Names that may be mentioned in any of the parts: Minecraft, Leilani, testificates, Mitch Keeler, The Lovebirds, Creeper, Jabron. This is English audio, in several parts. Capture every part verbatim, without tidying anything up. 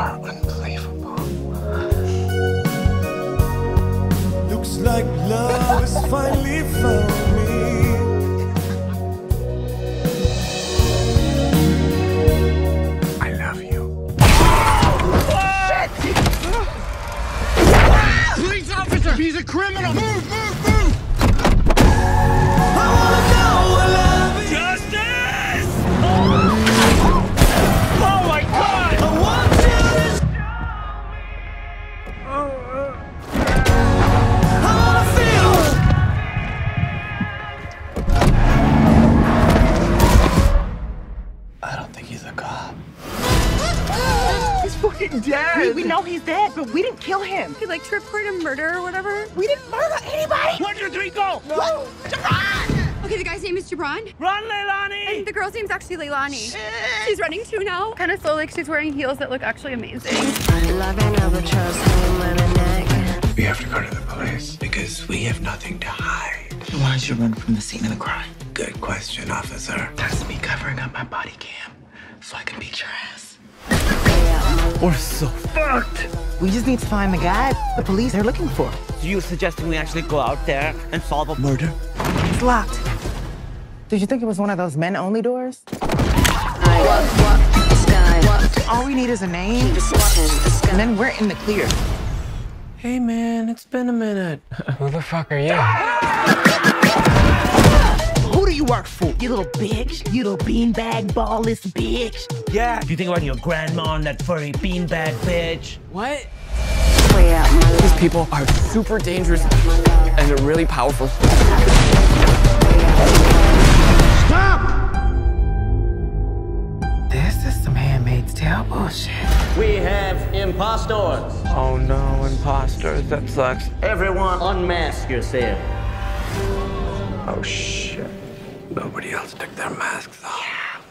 are unbelievable. Looks like love has finally found me. I love you. Oh, shit! Police officer! He's a criminal! Move, move, move! Dead. We, we know he's dead, but we didn't kill him. He like tripped for a murder or whatever. We didn't murder anybody. One, two, three, go! No. What? Jabron! Okay, the guy's name is Jabron. Run, Leilani! And the girl's name's actually Leilani. Shit. She's running too now. Kind of slow, like she's wearing heels that look actually amazing. We have to go to the police because we have nothing to hide. Why did you run from the scene of the crime? Good question, officer. That's me covering up my body cam so I can beat your ass. We're so fucked! We just need to find the guy the police are looking for. So you're suggesting we actually go out there and solve a murder? It's locked. Did you think it was one of those men-only doors? All we need is a name, and then we're in the clear. Hey, man, it's been a minute. Who the fuck are you? Who do you work for? You little bitch. You little beanbag ballless bitch. Yeah. You think about your grandma and that furry beanbag bitch. What? These people are super dangerous and they're really powerful. Stop! This is some Handmaid's Tale bullshit. We have impostors. Oh no, impostors. That sucks. Everyone unmask yourself. Oh shit. Nobody else took their masks off.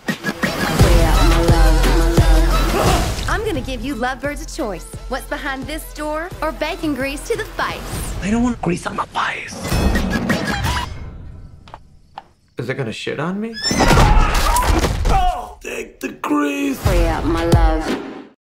Yeah. I'm gonna give you lovebirds a choice. What's behind this door or bacon grease to the face? I don't want grease on my face. Is it gonna shit on me? Oh, take the grease. Free up my love.